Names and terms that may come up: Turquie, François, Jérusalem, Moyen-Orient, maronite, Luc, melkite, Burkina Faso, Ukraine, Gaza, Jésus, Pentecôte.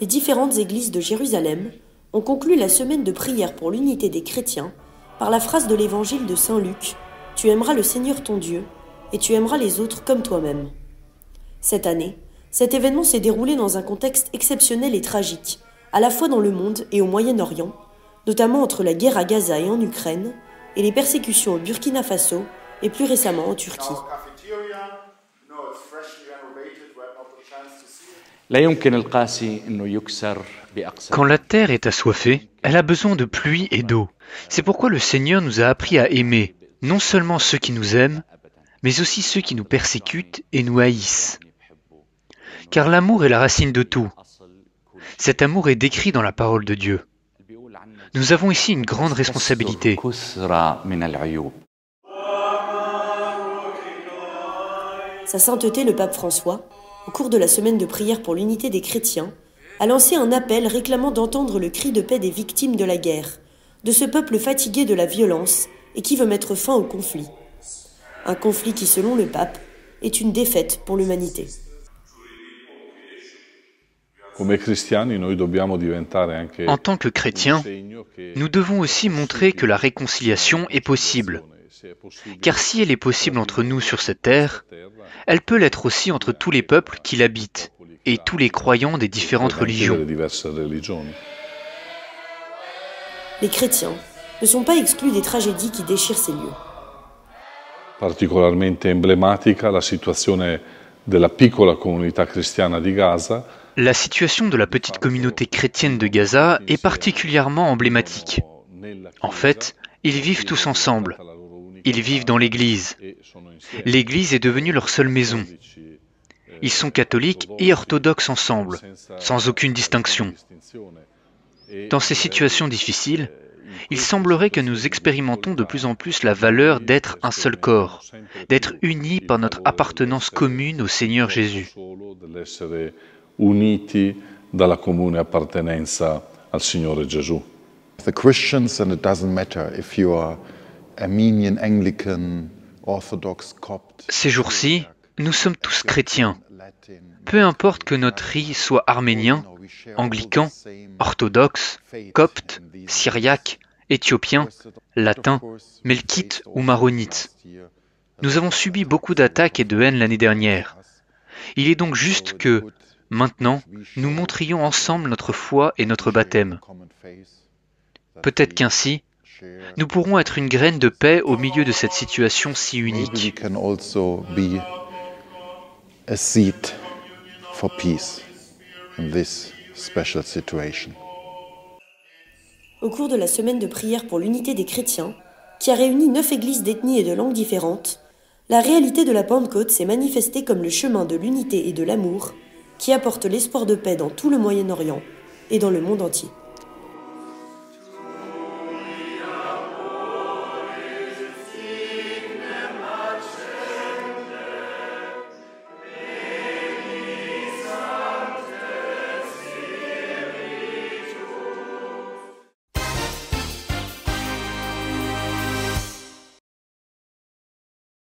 les différentes églises de Jérusalem ont conclu la semaine de prière pour l'unité des chrétiens par la phrase de l'évangile de saint Luc « Tu aimeras le Seigneur ton Dieu et tu aimeras les autres comme toi-même ». Cette année, cet événement s'est déroulé dans un contexte exceptionnel et tragique, à la fois dans le monde et au Moyen-Orient, notamment entre la guerre à Gaza et en Ukraine, et les persécutions au Burkina Faso et plus récemment en Turquie. Quand la terre est assoiffée, elle a besoin de pluie et d'eau. C'est pourquoi le Seigneur nous a appris à aimer, non seulement ceux qui nous aiment, mais aussi ceux qui nous persécutent et nous haïssent. Car l'amour est la racine de tout. Cet amour est décrit dans la parole de Dieu. Nous avons ici une grande responsabilité. Sa sainteté, le pape François, au cours de la semaine de prière pour l'unité des chrétiens, a lancé un appel réclamant d'entendre le cri de paix des victimes de la guerre, de ce peuple fatigué de la violence et qui veut mettre fin au conflit. Un conflit qui, selon le pape, est une défaite pour l'humanité. En tant que chrétiens, nous devons aussi montrer que la réconciliation est possible. Car si elle est possible entre nous sur cette terre, elle peut l'être aussi entre tous les peuples qui l'habitent et tous les croyants des différentes religions. Les chrétiens ne sont pas exclus des tragédies qui déchirent ces lieux. La situation de la petite communauté chrétienne de Gaza est particulièrement emblématique. En fait, ils vivent tous ensemble. Ils vivent dans l'église. L'église est devenue leur seule maison. Ils sont catholiques et orthodoxes ensemble, sans aucune distinction. Dans ces situations difficiles, il semblerait que nous expérimentons de plus en plus la valeur d'être un seul corps, d'être unis par notre appartenance commune au Seigneur Jésus. Ces jours-ci, nous sommes tous chrétiens. Peu importe que notre riz soit arménien, anglican, orthodoxe, copte, syriaque, éthiopien, latin, melkite ou maronite. Nous avons subi beaucoup d'attaques et de haine l'année dernière. Il est donc juste que, maintenant, nous montrions ensemble notre foi et notre baptême. Peut-être qu'ainsi, nous pourrons être une graine de paix au milieu de cette situation si unique. Au cours de la semaine de prière pour l'unité des chrétiens, qui a réuni 9 églises d'ethnies et de langues différentes, la réalité de la Pentecôte s'est manifestée comme le chemin de l'unité et de l'amour qui apporte l'espoir de paix dans tout le Moyen-Orient et dans le monde entier.